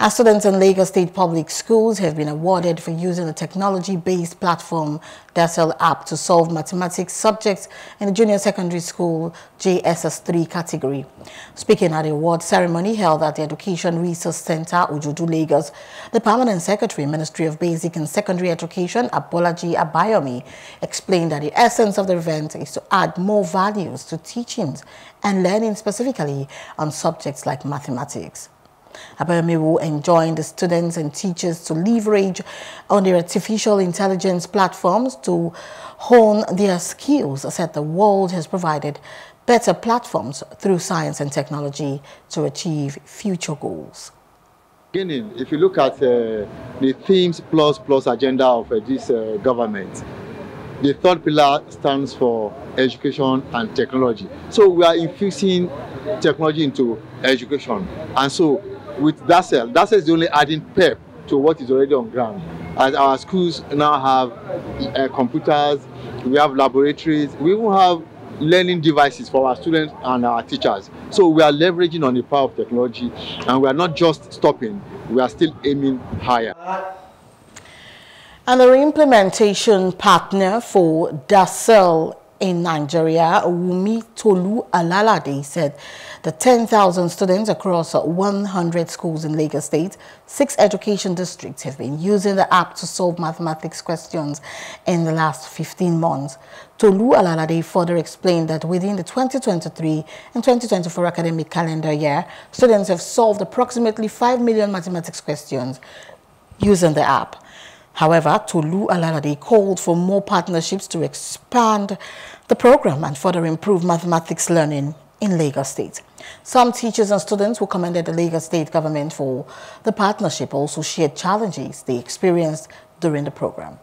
As students in Lagos State Public Schools have been awarded for using the technology-based platform Darsel App to solve mathematics subjects in the junior secondary school JSS3 category. Speaking at the award ceremony held at the Education Resource Center, Ujudu Lagos, the Permanent Secretary, Ministry of Basic and Secondary Education, Abolaji Abayomi, explained that the essence of the event is to add more values to teachings and learning, specifically on subjects like mathematics. Abayomi will enjoin the students and teachers to leverage on their artificial intelligence platforms to hone their skills, as the world has provided better platforms through science and technology to achieve future goals. Beginning, if you look at the themes plus agenda of this government, the third pillar stands for education and technology. So we are infusing technology into education, and so with Darsel is only adding pep to what is already on ground. As our schools now have computers, we have laboratories, we will have learning devices for our students and our teachers. So we are leveraging on the power of technology, and we are not just stopping, we are still aiming higher. And the implementation partner for Darsel in Nigeria, Wumi Tolu Alalade, said the 10,000 students across 100 schools in Lagos State, 6 education districts, have been using the app to solve mathematics questions in the last 15 months. Tolu Alalade further explained that within the 2023 and 2024 academic calendar year, students have solved approximately 5 million mathematics questions using the app. However, Tolu Alalade called for more partnerships to expand the program and further improve mathematics learning in Lagos State. Some teachers and students who commended the Lagos State government for the partnership also shared challenges they experienced during the program.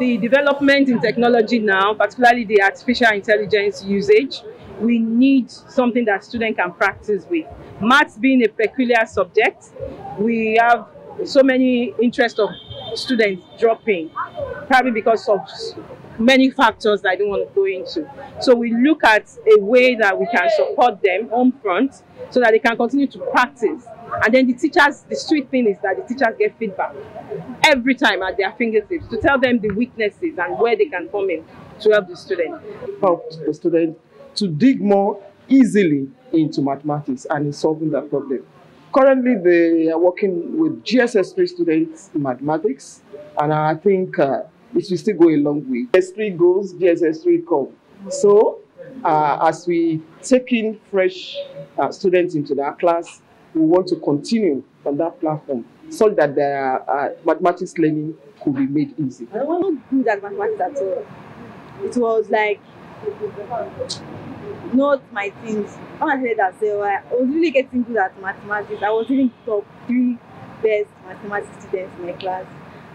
The development in technology now, particularly the artificial intelligence usage, we need something that students can practice with. Maths being a peculiar subject, we have so many interests of students dropping, probably because of many factors that I don't want to go into. So we look at a way that we can support them on front so that they can continue to practice. And then the teachers, the sweet thing is that the teachers get feedback every time at their fingertips to tell them the weaknesses and where they can come in to help the student. Help the student to dig more easily into mathematics and in solving that problem. Currently, they are working with JSS3 students in mathematics, and I think it will still go a long way. JSS3 goes, JSS3 comes. So, as we take in fresh students into their class, we want to continue on that platform so that their mathematics learning could be made easy. I wasn't good at mathematics at all. It was like not my things. I said that I was really getting good at mathematics. I was really top 3 best mathematics students in my class.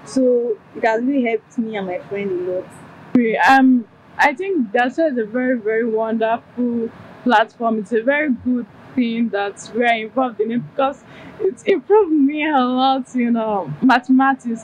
So it has really helped me and my friend a lot. I think Darsel is a very, very wonderful platform. It's a very good thing that we are involved in it because it's improved me a lot, you know, mathematics.